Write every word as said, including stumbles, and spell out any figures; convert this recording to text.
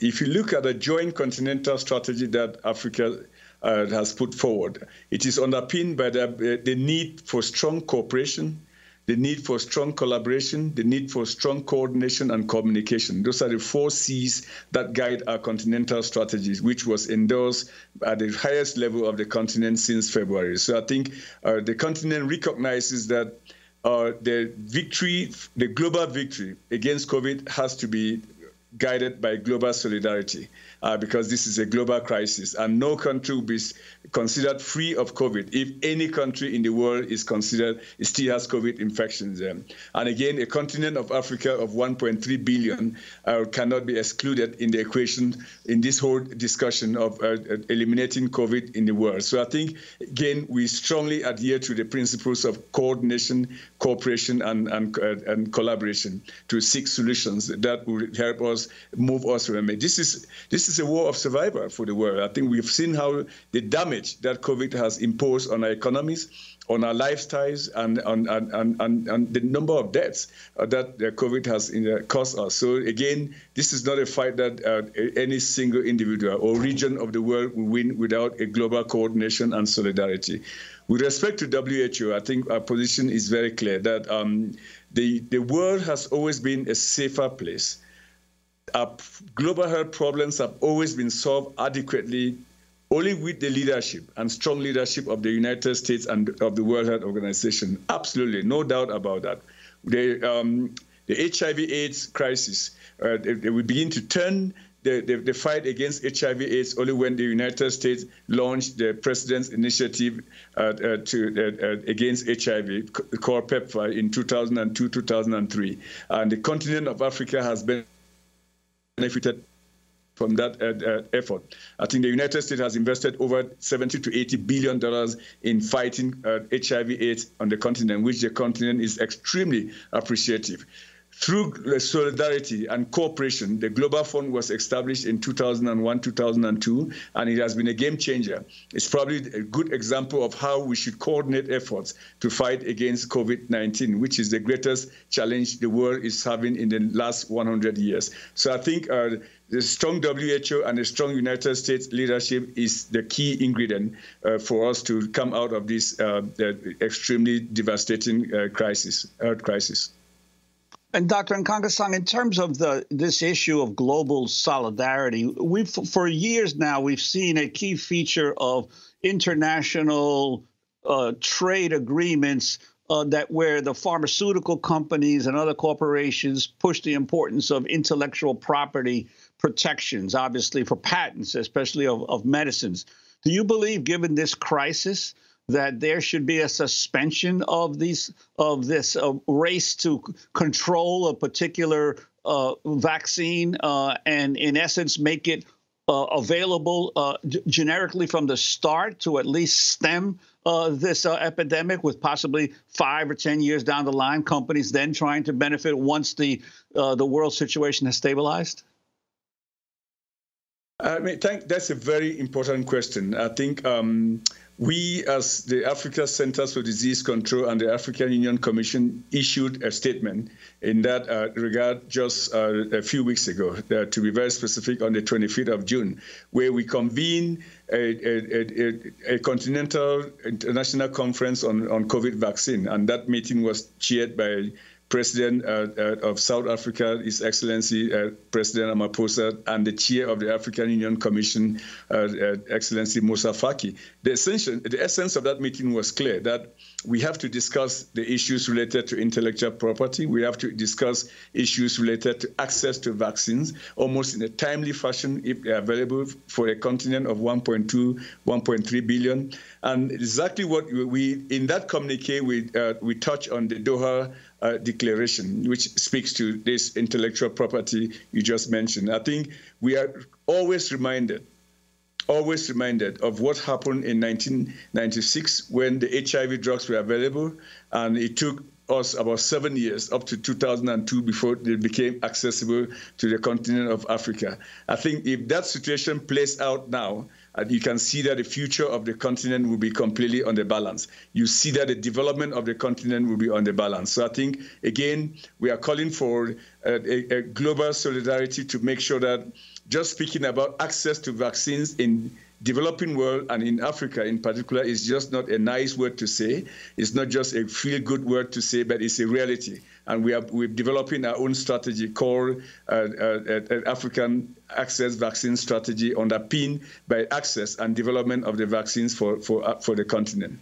If you look at the joint continental strategy that Africa uh, has put forward, it is underpinned by the, uh, the need for strong cooperation, the need for strong collaboration, the need for strong coordination and communication. Those are the four C's that guide our continental strategies, which was endorsed at the highest level of the continent since February. So I think uh, the continent recognizes that uh, the victory, the global victory against COVID has to be guided by global solidarity, uh, because this is a global crisis, and no country will be considered free of COVID if any country in the world is considered still has COVID infections. Um, and again, a continent of Africa of one point three billion uh, cannot be excluded in the equation in this whole discussion of uh, eliminating COVID in the world. So I think, again, we strongly adhere to the principles of coordination, cooperation, and, and, uh, and collaboration to seek solutions that will help us move us from it. This is this is a war of survival for the world. I think we've seen how the damage that COVID has imposed on our economies, on our lifestyles, and on and, and, and, and the number of deaths that COVID has caused us. So again, this is not a fight that uh, any single individual or region of the world will win without a global coordination and solidarity. With respect to W H O, I think our position is very clear that um, the the world has always been a safer place. Our global health problems have always been solved adequately only with the leadership and strong leadership of the United States and of the World Health Organization. Absolutely, no doubt about that. The, um, the H I V AIDS crisis, uh, they, they will begin to turn The, the, the fight against H I V AIDS only when the United States launched the President's Initiative uh, uh, to, uh, against H I V, called PEPFAR, in two thousand two, two thousand three. And the continent of Africa has been benefited from that uh, uh, effort. I think the United States has invested over seventy to eighty billion dollars in fighting uh, H I V AIDS on the continent, which the continent is extremely appreciative. Through solidarity and cooperation, the Global Fund was established in two thousand one, two thousand two, and it has been a game changer. It's probably a good example of how we should coordinate efforts to fight against COVID nineteen, which is the greatest challenge the world is having in the last one hundred years. So I think uh, the strong W H O and the strong United States leadership is the key ingredient uh, for us to come out of this uh, extremely devastating uh, crisis, health crisis. And Doctor Nkengasong, in terms of the this issue of global solidarity, we've for years now we've seen a key feature of international uh, trade agreements uh, that where the pharmaceutical companies and other corporations push the importance of intellectual property protections, obviously for patents, especially of, of medicines. Do you believe, given this crisis, that there should be a suspension of these of this uh, race to control a particular uh, vaccine uh, and, in essence, make it uh, available uh, generically from the start to at least stem uh, this uh, epidemic, with possibly five or ten years down the line, companies then trying to benefit once the uh, the world situation has stabilized? I mean, thank, that's a very important question. I think. Um, We, as the Africa Centres for Disease Control and the African Union Commission, issued a statement in that uh, regard just uh, a few weeks ago, uh, to be very specific, on the twenty-fifth of June, where we convened a, a, a, a continental international conference on, on COVID vaccine. And that meeting was chaired by President uh, uh, of South Africa, His Excellency uh, President Ramaphosa, and the chair of the African Union Commission, uh, uh, Excellency Moussa Faki. The, the essence of that meeting was clear, that we have to discuss the issues related to intellectual property. We have to discuss issues related to access to vaccines, almost in a timely fashion, if they're available for a continent of one point two, one point three billion. And exactly what we, in that communique, we, uh, we touch on the Doha Uh, declaration, which speaks to this intellectual property you just mentioned. I think we are always reminded, always reminded of what happened in nineteen ninety-six when the H I V drugs were available, and it took us about seven years, up to two thousand two, before they became accessible to the continent of Africa. I think if that situation plays out now, you can see that the future of the continent will be completely on the balance. You see that the development of the continent will be on the balance. So I think, again, we are calling for a, a global solidarity to make sure that just speaking about access to vaccines in developing world and in Africa in particular is just not a nice word to say. It's not just a feel-good word to say, but it's a reality. And we are we're developing our own strategy called uh, uh, uh, African Access Vaccine Strategy, underpinned by access and development of the vaccines for, for, uh, for the continent.